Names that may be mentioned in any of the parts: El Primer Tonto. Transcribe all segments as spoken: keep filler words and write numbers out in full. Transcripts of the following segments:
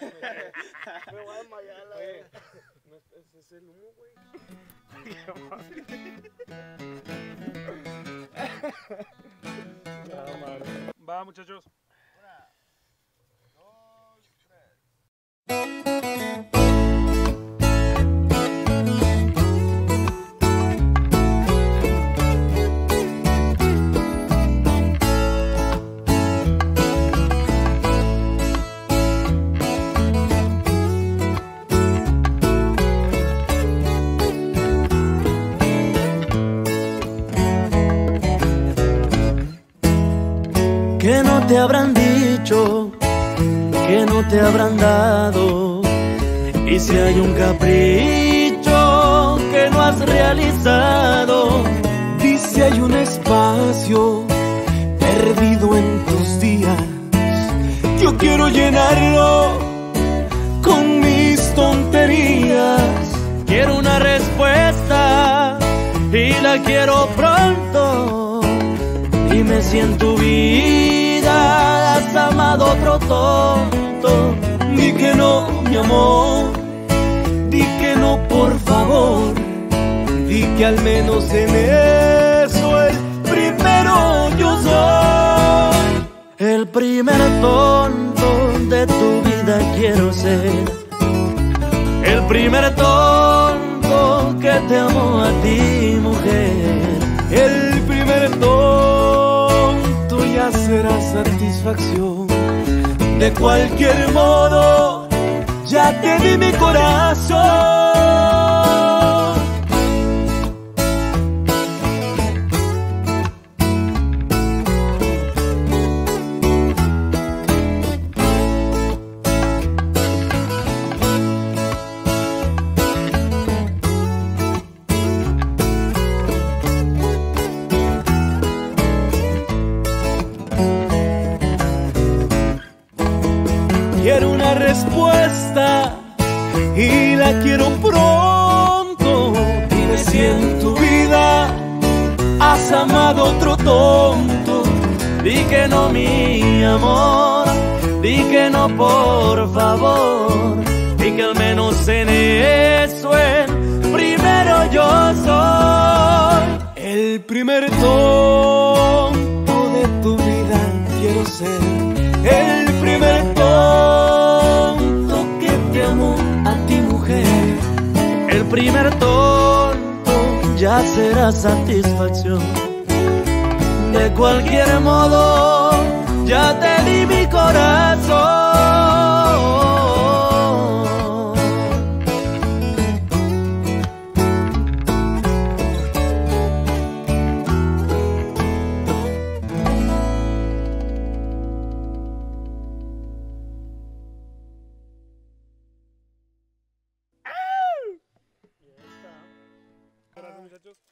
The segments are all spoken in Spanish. Me voy a desmayar la vez. Ese es el humo, güey. Va, muchachos. Una, dos, tres. Que no te habrán dicho, que no te habrán dado, y si hay un capricho que no has realizado, y si hay un espacio perdido en tus días, yo quiero llenarlo con mis tonterías. Quiero una respuesta y la quiero pronto. Dime si en tu vida has amado otro tonto. Di que no, mi amor, di que no, por favor. Di que al menos en eso el primero yo soy. El primer tonto de tu vida quiero ser. El primer tonto que te amó a ti, mujer. El primer tonto será satisfacción. De cualquier modo, ya te di mi corazón. Quiero una respuesta y la quiero pronto. Dime si en tu vida has amado otro tonto. Di que no, mi amor, di que no, por favor. Di que al menos en eso el primero yo soy. El primer tonto de tu vida quiero ser. El primer tonto que te amó a ti, mujer. El primer tonto ya será satisfacción. De cualquier modo, ya te di mi corazón.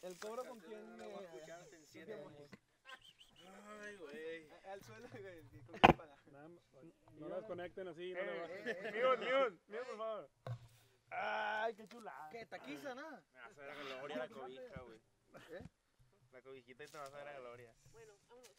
¿El cobro con quién? Ay, güey. Al suelo, güey. No los conecten así. Míos, míos, míos, por favor. Ay, qué chulada. ¿Qué? ¿Taquiza, nada? Me vas a ver a Gloria la cobija, güey. ¿Qué? La cobijita y te vas a ver a Gloria. Bueno, vámonos.